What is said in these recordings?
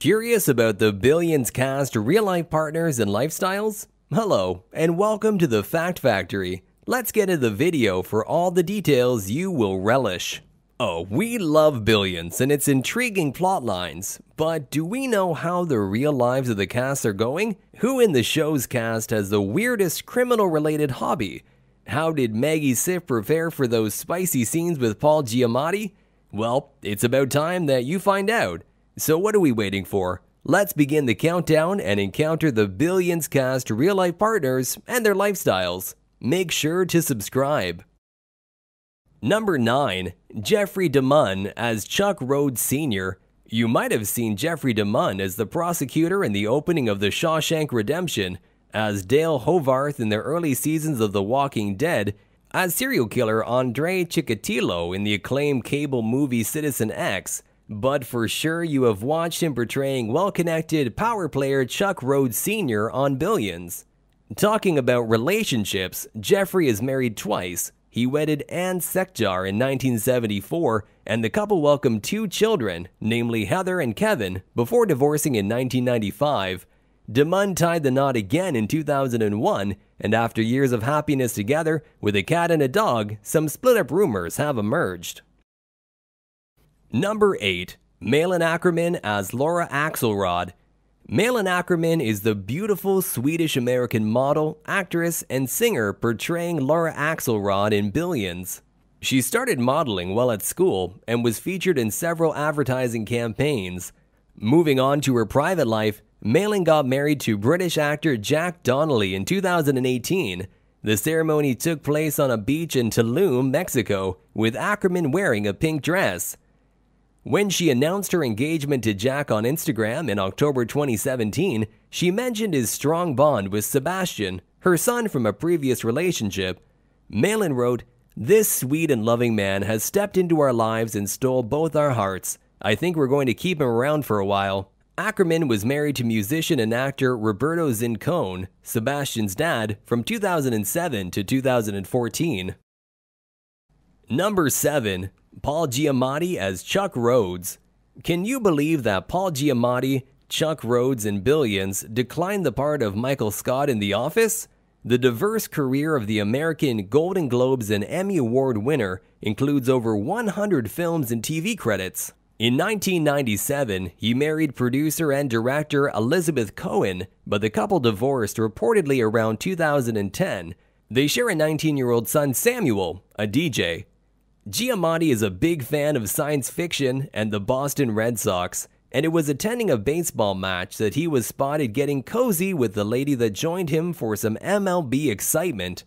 Curious about the Billions cast, real-life partners, and lifestyles? Hello, and welcome to the Fact Factory. Let's get into the video for all the details you will relish. Oh, we love Billions and its intriguing plot lines, but do we know how the real lives of the cast are going? Who in the show's cast has the weirdest criminal-related hobby? How did Maggie Siff prepare for those spicy scenes with Paul Giamatti? Well, it's about time that you find out. So what are we waiting for? Let's begin the countdown and encounter the Billions cast real-life partners and their lifestyles. Make sure to subscribe. Number 9. Jeffrey DeMunn as Chuck Rhoades Sr. You might have seen Jeffrey DeMunn as the prosecutor in the opening of The Shawshank Redemption, as Dale Hovarth in the early seasons of The Walking Dead, as serial killer Andre Chikatilo in the acclaimed cable movie Citizen X, but for sure you have watched him portraying well-connected power player Chuck Rhoades Sr. on Billions. Talking about relationships, Jeffrey is married twice. He wedded Anne Sekjar in 1974, and the couple welcomed two children, namely Heather and Kevin, before divorcing in 1995. DeMunn tied the knot again in 2001, and after years of happiness together, with a cat and a dog, some split-up rumors have emerged. Number 8. Malin Ackerman as Laura Axelrod. Malin Ackerman is the beautiful Swedish-American model, actress, and singer portraying Laura Axelrod in Billions. She started modeling while at school and was featured in several advertising campaigns. Moving on to her private life, Malin got married to British actor Jack Donnelly in 2018. The ceremony took place on a beach in Tulum, Mexico, with Ackerman wearing a pink dress. When she announced her engagement to Jack on Instagram in October 2017, she mentioned his strong bond with Sebastian, her son from a previous relationship. Malin wrote, "This sweet and loving man has stepped into our lives and stole both our hearts. I think we're going to keep him around for a while." Ackerman was married to musician and actor Roberto Zincone, Sebastian's dad, from 2007 to 2014. Number 7. Paul Giamatti as Chuck Rhoades. Can you believe that Paul Giamatti, Chuck Rhoades in Billions, declined the part of Michael Scott in The Office? The diverse career of the American Golden Globes and Emmy Award winner includes over 100 films and TV credits. In 1997, he married producer and director Elizabeth Cohen, but the couple divorced reportedly around 2010. They share a 19-year-old son, Samuel, a DJ. Giamatti is a big fan of science fiction and the Boston Red Sox, and it was attending a baseball match that he was spotted getting cozy with the lady that joined him for some MLB excitement.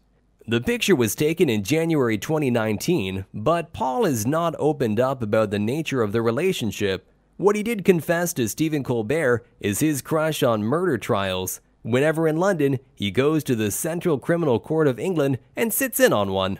The picture was taken in January 2019, but Paul has not opened up about the nature of the relationship. What he did confess to Stephen Colbert is his crush on murder trials. Whenever in London, he goes to the Central Criminal Court of England and sits in on one.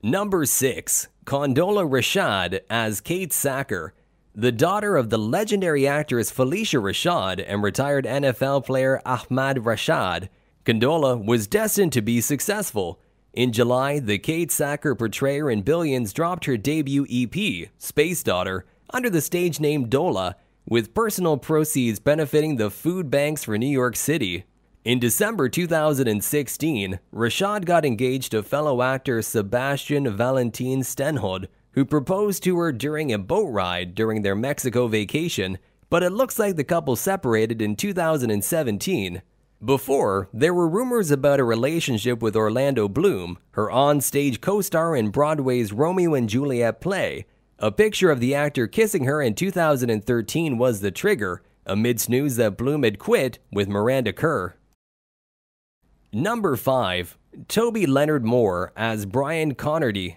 Number 6. Condola Rashad as Kate Sacker. The daughter of the legendary actress Felicia Rashad and retired NFL player Ahmad Rashad, Condola was destined to be successful. In July, the Kate Sacker portrayer in Billions dropped her debut EP, Space Daughter, under the stage name Dola, with personal proceeds benefiting the food banks for New York City. In December 2016, Rashad got engaged to fellow actor Sebastian Valentine Stenholm, who proposed to her during a boat ride during their Mexico vacation, but it looks like the couple separated in 2017. Before, there were rumors about a relationship with Orlando Bloom, her on-stage co-star in Broadway's Romeo and Juliet play. A picture of the actor kissing her in 2013 was the trigger, amidst news that Bloom had quit with Miranda Kerr. Number 5. Toby Leonard Moore as Brian Connerty.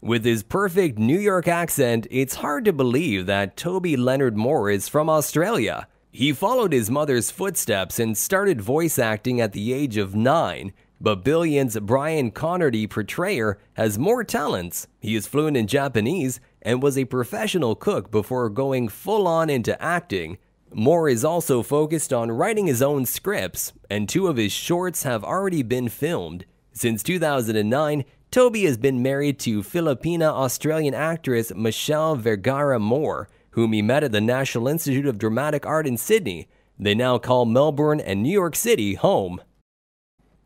With his perfect New York accent, it's hard to believe that Toby Leonard Moore is from Australia. He followed his mother's footsteps and started voice acting at the age of 9, but Billions' Brian Connerty portrayer has more talents. He is fluent in Japanese and was a professional cook before going full-on into acting. Moore is also focused on writing his own scripts, and 2 of his shorts have already been filmed. Since 2009, Toby has been married to Filipina-Australian actress Michelle Vergara Moore, whom he met at the National Institute of Dramatic Art in Sydney. They now call Melbourne and New York City home.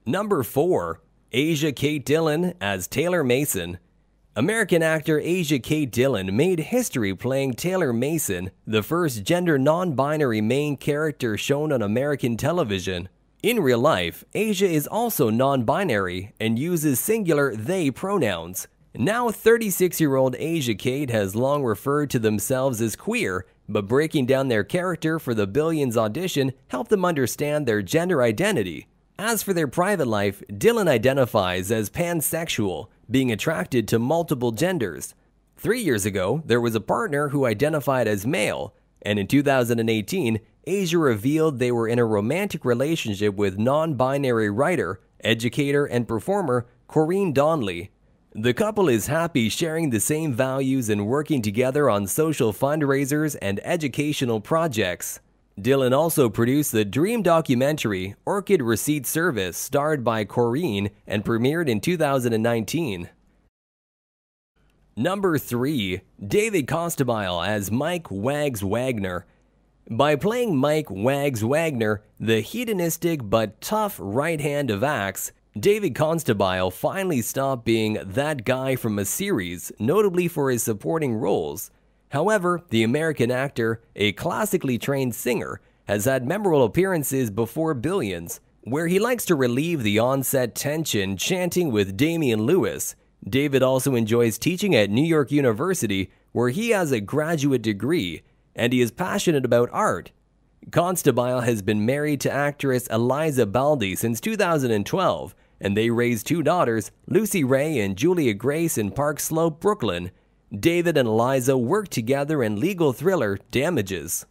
Number 4. Asia Kate Dillon as Taylor Mason. American actor Asia Kate Dillon made history playing Taylor Mason, the first gender non-binary main character shown on American television. In real life, Asia is also non-binary and uses singular they pronouns. Now 36-year-old Asia Kate has long referred to themselves as queer, but breaking down their character for the Billions audition helped them understand their gender identity. As for their private life, Dillon identifies as pansexual, being attracted to multiple genders. 3 years ago, there was a partner who identified as male, and in 2018, Asia revealed they were in a romantic relationship with non-binary writer, educator, and performer Corinne Donnelly. The couple is happy sharing the same values and working together on social fundraisers and educational projects. Dillon also produced the dream documentary Orchid Receipt Service, starred by Corinne, and premiered in 2019. Number 3. David Costabile as Mike Wags Wagner. By playing Mike Wags Wagner, the hedonistic but tough right hand of Axe, David Costabile finally stopped being that guy from a series, notably for his supporting roles. However, the American actor, a classically trained singer, has had memorable appearances before Billions, where he likes to relieve the on-set tension chanting with Damian Lewis. David also enjoys teaching at New York University, where he has a graduate degree, and he is passionate about art. Costabile has been married to actress Eliza Baldi since 2012, and they raised 2 daughters, Lucy Ray and Julia Grace, in Park Slope, Brooklyn. David and Eliza work together in legal thriller Damages.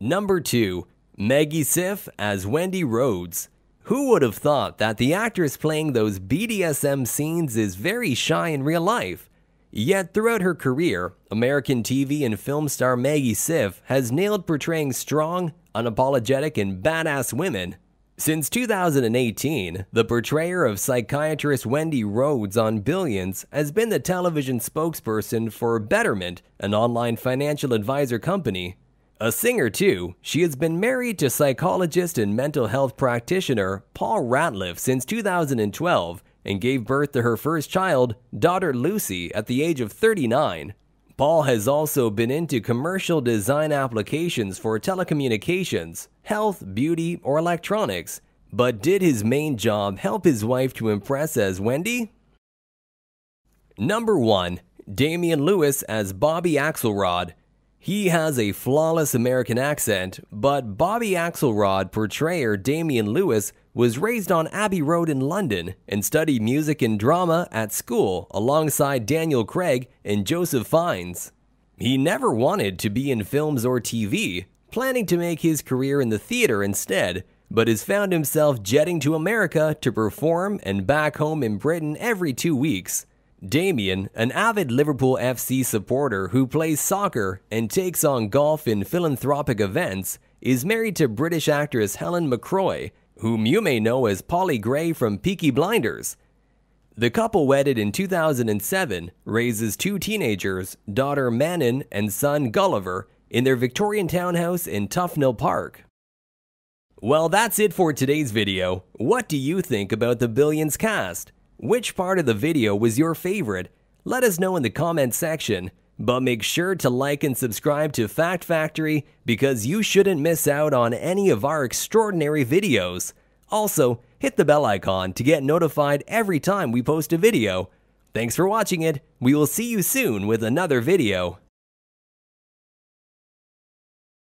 Number 2. Maggie Siff as Wendy Rhodes. Who would have thought that the actress playing those BDSM scenes is very shy in real life? Yet throughout her career, American TV and film star Maggie Siff has nailed portraying strong, unapologetic, and badass women. Since 2018, the portrayer of psychiatrist Wendy Rhoades on Billions has been the television spokesperson for Betterment, an online financial advisor company. A singer too, she has been married to psychologist and mental health practitioner Paul Ratliff since 2012 and gave birth to her first child, daughter Lucy, at the age of 39. Paul has also been into commercial design applications for telecommunications, health, beauty, or electronics. But did his main job help his wife to impress as Wendy? Number 1. Damian Lewis as Bobby Axelrod. He has a flawless American accent, but Bobby Axelrod portrayer Damian Lewis was raised on Abbey Road in London and studied music and drama at school alongside Daniel Craig and Joseph Fiennes. He never wanted to be in films or TV, planning to make his career in the theater instead, but has found himself jetting to America to perform and back home in Britain every 2 weeks. Damian, an avid Liverpool FC supporter who plays soccer and takes on golf in philanthropic events, is married to British actress Helen McCroy, whom you may know as Polly Gray from Peaky Blinders. The couple wedded in 2007, raises 2 teenagers, daughter Manon and son Gulliver, in their Victorian townhouse in Tufnell Park. Well, that's it for today's video. What do you think about the Billions cast? Which part of the video was your favorite? Let us know in the comment section. But make sure to like and subscribe to Fact Factory because you shouldn't miss out on any of our extraordinary videos. Also, hit the bell icon to get notified every time we post a video. Thanks for watching it. We will see you soon with another video.